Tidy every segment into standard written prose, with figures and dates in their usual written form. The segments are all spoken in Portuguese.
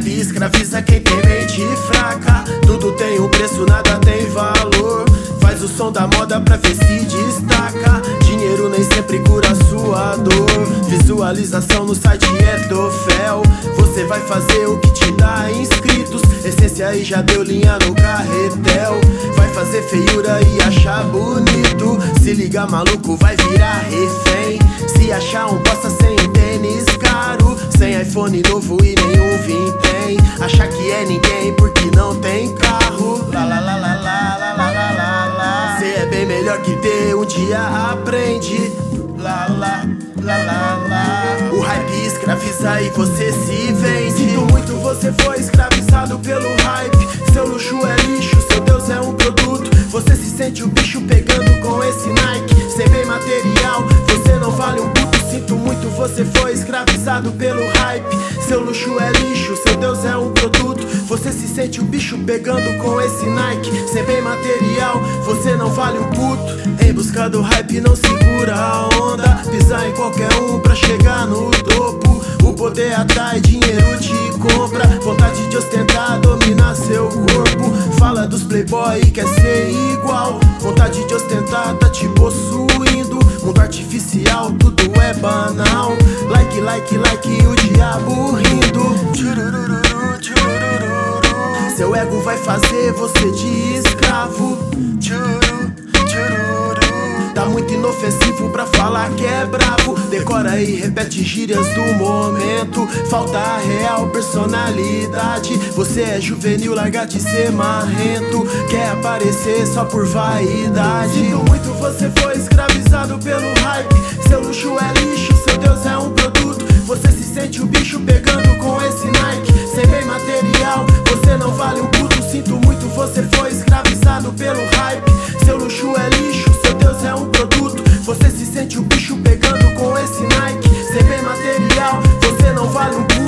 vibe escraviza quem tem mente fraca. Tudo tem um preço, nada tem valor. Faz o som da moda pra ver se destaca. Dinheiro nem sempre cura sua dor. Visualização no site é troféu. Você vai fazer o que te dá inscritos. Essência aí já deu linha no carretel. Vai fazer feiura e achar bonito. Se liga maluco, vai virar refém. Se achar um bosta sem tênis caro, sem iPhone novo e nenhum vintém. Achar que é ninguém porque não tem carro. Lá, lá, lá, lá, lá, lá, lá, lá, lá. Cê é bem melhor que ter, um dia aprende. Lá, lá, lá, lá, lá. O hype escraviza e você se vende. Sinto muito, você foi escravizado pelo hype. Seu luxo é lixo, seu Deus é um produto. Você se sente o bicho pegando com esse Nike. Cê é bem material, você não vale um puto. Sinto muito, você foi escravizado pelo hype. Seu luxo é lixo, seu Deus é um produto. Você se sente o bicho pegando com esse Nike. Cê é bem material, você não vale um puto. Em busca do hype não segura a onda. Pisar em qualquer um pra chegar no topo. O poder atrai, dinheiro te compra. Vontade de ostentar, dominar seu corpo. Fala dos playboy e quer ser igual. Vontade de ostentar, tá te possuindo. Mundo artificial, tudo é banal. Like, like, like, o diabo rindo. Tchurururu, tchurururu. Seu ego vai fazer você de escravo. Tchururu, tchururu. Tá muito inofensivo pra falar que é bravo. Decora e repete gírias do momento. Falta a real personalidade. Você é juvenil, larga de ser marrento. Quer aparecer só por vaidade. Sinto muito, você foi escravizado pelo hype. Seu luxo é lixo, seu Deus é um produto. Você se sente o bicho pegando com esse Nike. Sem bem material, você não vale um puto. Sinto muito, você foi escravizado pelo hype. Seu luxo é lixo, seu Deus é um produto. Você se sente o bicho pegando com esse Nike. Sem bem material, você não vale um puto.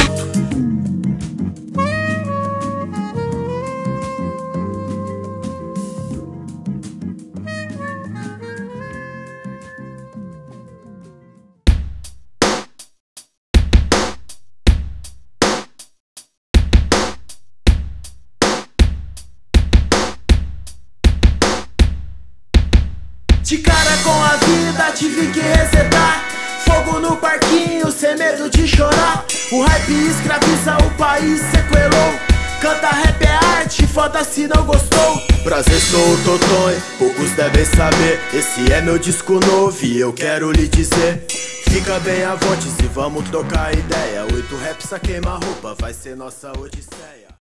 De cara com a vida tive que resetar. Fogo no parquinho, sem medo de chorar. O hype escraviza, o país sequelou. Canta rap é arte, foda-se não gostou. Prazer, sou o Totoin, poucos devem saber. Esse é meu disco novo e eu quero lhe dizer. Fica bem à vontade se vamos trocar ideia. 8 raps a queima-roupa, vai ser nossa odisseia.